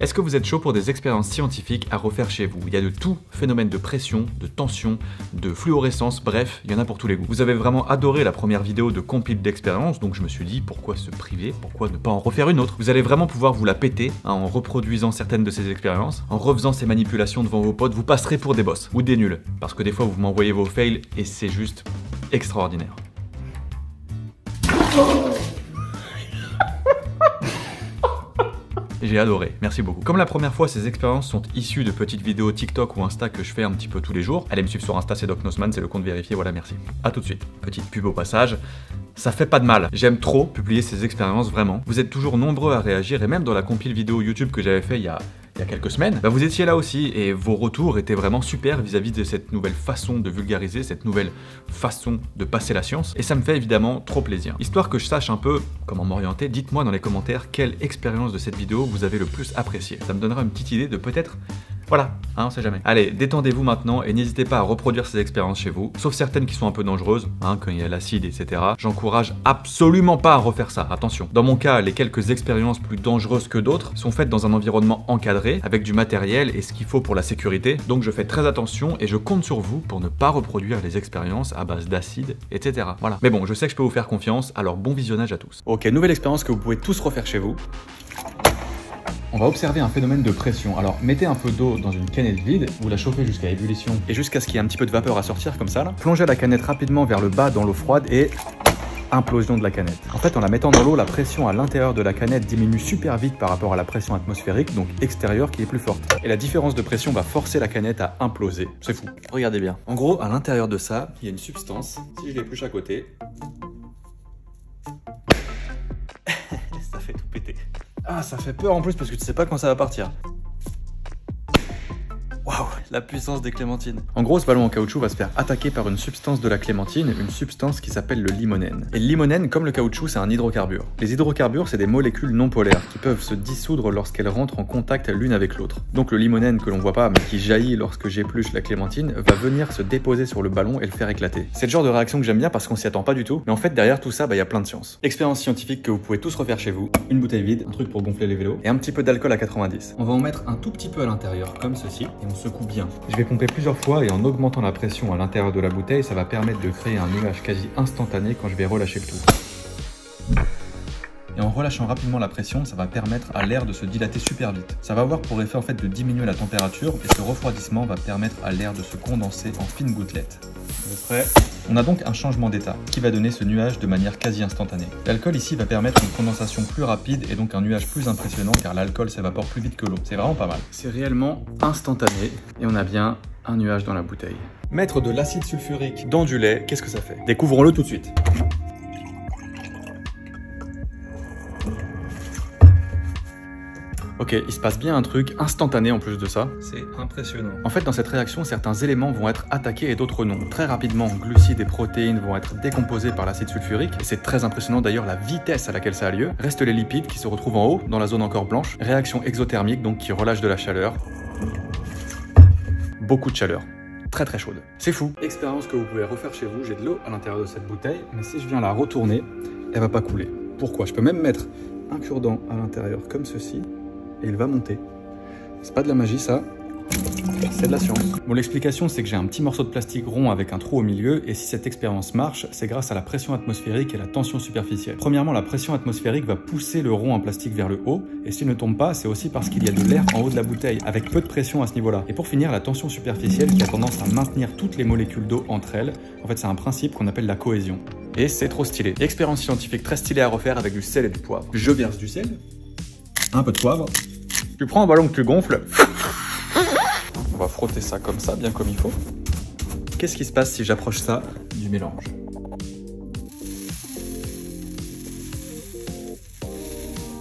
Est-ce que vous êtes chaud pour des expériences scientifiques à refaire chez vous? Il y a de tout, phénomène de pression, de tension, de fluorescence, bref, il y en a pour tous les goûts. Vous avez vraiment adoré la première vidéo de compile d'expérience, donc je me suis dit pourquoi se priver, pourquoi ne pas en refaire une autre? Vous allez vraiment pouvoir vous la péter hein, en reproduisant certaines de ces expériences, en refaisant ces manipulations devant vos potes, vous passerez pour des boss ou des nuls, parce que des fois vous m'envoyez vos fails et c'est juste extraordinaire. J'ai adoré, merci beaucoup. Comme la première fois, ces expériences sont issues de petites vidéos TikTok ou Insta que je fais un petit peu tous les jours. Allez me suivre sur Insta, c'est Dr Nozman, c'est le compte vérifié, voilà, merci. A tout de suite. Petite pub au passage, ça fait pas de mal. J'aime trop publier ces expériences, vraiment. Vous êtes toujours nombreux à réagir, et même dans la compile vidéo YouTube que j'avais fait il y a quelques semaines, bah vous étiez là aussi, et vos retours étaient vraiment super vis-à-vis de cette nouvelle façon de vulgariser, cette nouvelle façon de passer la science, et ça me fait évidemment trop plaisir. Histoire que je sache un peu comment m'orienter, dites-moi dans les commentaires quelle expérience de cette vidéo vous avez le plus appréciée. Ça me donnera une petite idée de peut-être... Voilà, hein, on sait jamais. Allez, détendez-vous maintenant et n'hésitez pas à reproduire ces expériences chez vous, sauf certaines qui sont un peu dangereuses, hein, quand il y a l'acide, etc. J'encourage absolument pas à refaire ça, attention. Dans mon cas, les quelques expériences plus dangereuses que d'autres sont faites dans un environnement encadré, avec du matériel et ce qu'il faut pour la sécurité, donc je fais très attention et je compte sur vous pour ne pas reproduire les expériences à base d'acide, etc. Voilà. Mais bon, je sais que je peux vous faire confiance, alors bon visionnage à tous. Ok, nouvelle expérience que vous pouvez tous refaire chez vous. On va observer un phénomène de pression. Alors, mettez un peu d'eau dans une canette vide, vous la chauffez jusqu'à ébullition et jusqu'à ce qu'il y ait un petit peu de vapeur à sortir comme ça là. Plongez la canette rapidement vers le bas dans l'eau froide et... implosion de la canette. En fait, en la mettant dans l'eau, la pression à l'intérieur de la canette diminue super vite par rapport à la pression atmosphérique, donc extérieure, qui est plus forte. Et la différence de pression va forcer la canette à imploser. C'est fou. Regardez bien. En gros, à l'intérieur de ça, il y a une substance. Si je l'épluche à côté... ça fait tout péter. Ah, ça fait peur en plus parce que tu sais pas quand ça va partir. Waouh, la puissance des clémentines. En gros, ce ballon en caoutchouc va se faire attaquer par une substance de la clémentine, une substance qui s'appelle le limonène. Et le limonène, comme le caoutchouc, c'est un hydrocarbure. Les hydrocarbures, c'est des molécules non polaires qui peuvent se dissoudre lorsqu'elles rentrent en contact l'une avec l'autre. Donc le limonène que l'on voit pas, mais qui jaillit lorsque j'épluche la clémentine, va venir se déposer sur le ballon et le faire éclater. C'est le genre de réaction que j'aime bien parce qu'on s'y attend pas du tout, mais en fait, derrière tout ça, bah, y a plein de science. Expérience scientifique que vous pouvez tous refaire chez vous, une bouteille vide, un truc pour gonfler les vélos, et un petit peu d'alcool à 90. On va en mettre un tout petit peu à l'intérieur, comme ceci. Et on secoue bien. Je vais pomper plusieurs fois et en augmentant la pression à l'intérieur de la bouteille, ça va permettre de créer un nuage quasi instantané quand je vais relâcher le tout. Et en relâchant rapidement la pression, ça va permettre à l'air de se dilater super vite. Ça va avoir pour effet en fait de diminuer la température et ce refroidissement va permettre à l'air de se condenser en fines gouttelettes. On est prêt. On a donc un changement d'état qui va donner ce nuage de manière quasi instantanée. L'alcool ici va permettre une condensation plus rapide et donc un nuage plus impressionnant car l'alcool s'évapore plus vite que l'eau. C'est vraiment pas mal. C'est réellement instantané et on a bien un nuage dans la bouteille. Mettre de l'acide sulfurique dans du lait, qu'est-ce que ça fait? Découvrons-le tout de suite. Ok, il se passe bien un truc instantané en plus de ça. C'est impressionnant. En fait, dans cette réaction, certains éléments vont être attaqués et d'autres non. Très rapidement, glucides et protéines vont être décomposés par l'acide sulfurique. Et c'est très impressionnant d'ailleurs la vitesse à laquelle ça a lieu. Restent les lipides qui se retrouvent en haut, dans la zone encore blanche. Réaction exothermique, donc qui relâche de la chaleur. Beaucoup de chaleur. Très très chaude. C'est fou. Expérience que vous pouvez refaire chez vous. J'ai de l'eau à l'intérieur de cette bouteille. Mais si je viens la retourner, elle va pas couler. Pourquoi? Je peux même mettre un cure-dent à l'intérieur comme ceci. Et il va monter. C'est pas de la magie ça, c'est de la science. Bon, l'explication c'est que j'ai un petit morceau de plastique rond avec un trou au milieu et si cette expérience marche, c'est grâce à la pression atmosphérique et la tension superficielle. Premièrement, la pression atmosphérique va pousser le rond en plastique vers le haut et s'il ne tombe pas, c'est aussi parce qu'il y a de l'air en haut de la bouteille avec peu de pression à ce niveau-là. Et pour finir, la tension superficielle qui a tendance à maintenir toutes les molécules d'eau entre elles. En fait, c'est un principe qu'on appelle la cohésion. Et c'est trop stylé. Expérience scientifique très stylée à refaire avec du sel et du poivre. Je verse du sel, un peu de poivre. Tu prends un ballon que tu gonfles. On va frotter ça comme ça, bien comme il faut. Qu'est-ce qui se passe si j'approche ça du mélange?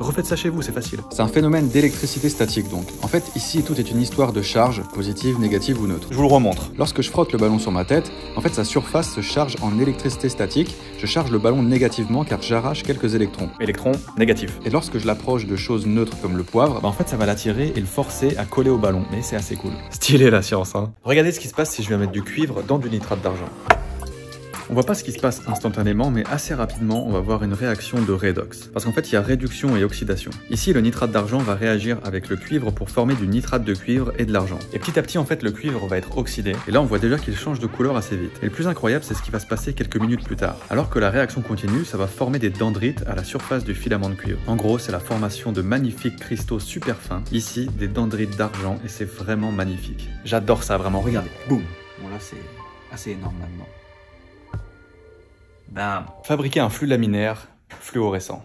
Refaites ça chez vous, c'est facile. C'est un phénomène d'électricité statique donc. En fait, ici, tout est une histoire de charge, positive, négative ou neutre. Je vous le remontre. Lorsque je frotte le ballon sur ma tête, en fait, sa surface se charge en électricité statique. Je charge le ballon négativement car j'arrache quelques électrons. Électrons négatifs. Et lorsque je l'approche de choses neutres comme le poivre, bah en fait, ça va l'attirer et le forcer à coller au ballon. Mais c'est assez cool. Stylé la science, hein. Regardez ce qui se passe si je viens mettre du cuivre dans du nitrate d'argent. On voit pas ce qui se passe instantanément, mais assez rapidement, on va voir une réaction de redox. Parce qu'en fait, il y a réduction et oxydation. Ici, le nitrate d'argent va réagir avec le cuivre pour former du nitrate de cuivre et de l'argent. Et petit à petit, en fait, le cuivre va être oxydé. Et là, on voit déjà qu'il change de couleur assez vite. Et le plus incroyable, c'est ce qui va se passer quelques minutes plus tard. Alors que la réaction continue, ça va former des dendrites à la surface du filament de cuivre. En gros, c'est la formation de magnifiques cristaux super fins. Ici, des dendrites d'argent, et c'est vraiment magnifique. J'adore ça, vraiment. Regardez, boum. Bon, là, c'est assez énorme maintenant. Bam. Fabriquer un flux laminaire fluorescent.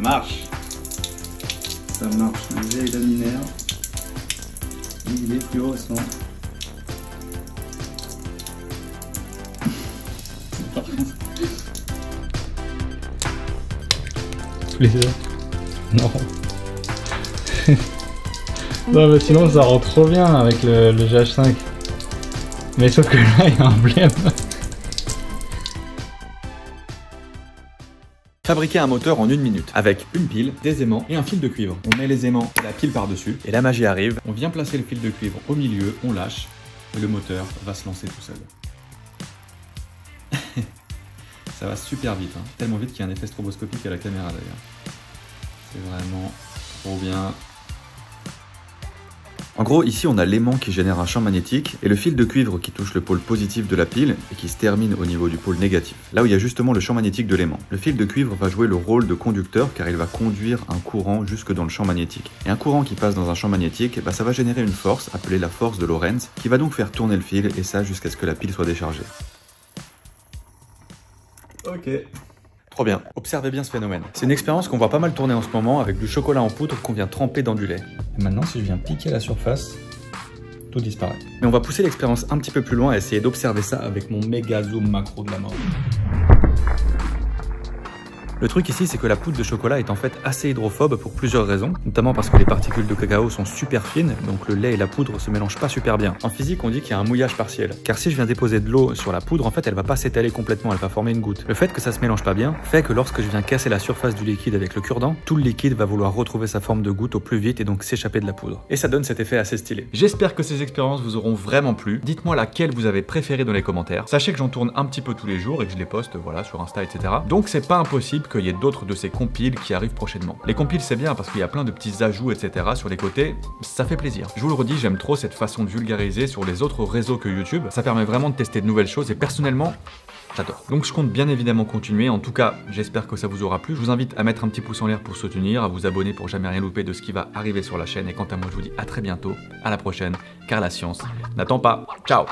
Marche. Ça marche, le gel laminaire, il est fluorescent. Tous les deux. Non. Non mais sinon ça rend trop bien avec le GH5. Mais sauf que là il y a un blême. Fabriquer un moteur en une minute, avec une pile, des aimants et un fil de cuivre. On met les aimants et la pile par-dessus, et la magie arrive. On vient placer le fil de cuivre au milieu, on lâche, et le moteur va se lancer tout seul. Ça va super vite, hein. Tellement vite qu'il y a un effet stroboscopique à la caméra d'ailleurs. C'est vraiment trop bien. En gros, ici, on a l'aimant qui génère un champ magnétique et le fil de cuivre qui touche le pôle positif de la pile et qui se termine au niveau du pôle négatif, là où il y a justement le champ magnétique de l'aimant. Le fil de cuivre va jouer le rôle de conducteur car il va conduire un courant jusque dans le champ magnétique. Et un courant qui passe dans un champ magnétique, bah, ça va générer une force appelée la force de Lorenz qui va donc faire tourner le fil et ça jusqu'à ce que la pile soit déchargée. Ok. Trop bien, observez bien ce phénomène. C'est une expérience qu'on voit pas mal tourner en ce moment avec du chocolat en poudre qu'on vient tremper dans du lait. Et maintenant, si je viens piquer la surface, tout disparaît. Mais on va pousser l'expérience un petit peu plus loin et essayer d'observer ça avec mon méga zoom macro de la mort. Le truc ici, c'est que la poudre de chocolat est en fait assez hydrophobe pour plusieurs raisons, notamment parce que les particules de cacao sont super fines, donc le lait et la poudre se mélangent pas super bien. En physique, on dit qu'il y a un mouillage partiel, car si je viens déposer de l'eau sur la poudre, en fait, elle va pas s'étaler complètement, elle va former une goutte. Le fait que ça se mélange pas bien fait que lorsque je viens casser la surface du liquide avec le cure-dent, tout le liquide va vouloir retrouver sa forme de goutte au plus vite et donc s'échapper de la poudre. Et ça donne cet effet assez stylé. J'espère que ces expériences vous auront vraiment plu. Dites-moi laquelle vous avez préférée dans les commentaires. Sachez que j'en tourne un petit peu tous les jours et que je les poste, voilà, sur Insta, etc. Donc c'est pas impossible qu'il y ait d'autres de ces compiles qui arrivent prochainement. Les compiles, c'est bien parce qu'il y a plein de petits ajouts, etc. sur les côtés, ça fait plaisir. Je vous le redis, j'aime trop cette façon de vulgariser sur les autres réseaux que YouTube. Ça permet vraiment de tester de nouvelles choses et personnellement, j'adore. Donc je compte bien évidemment continuer. En tout cas, j'espère que ça vous aura plu. Je vous invite à mettre un petit pouce en l'air pour soutenir, à vous abonner pour jamais rien louper de ce qui va arriver sur la chaîne. Et quant à moi, je vous dis à très bientôt, à la prochaine, car la science n'attend pas. Ciao!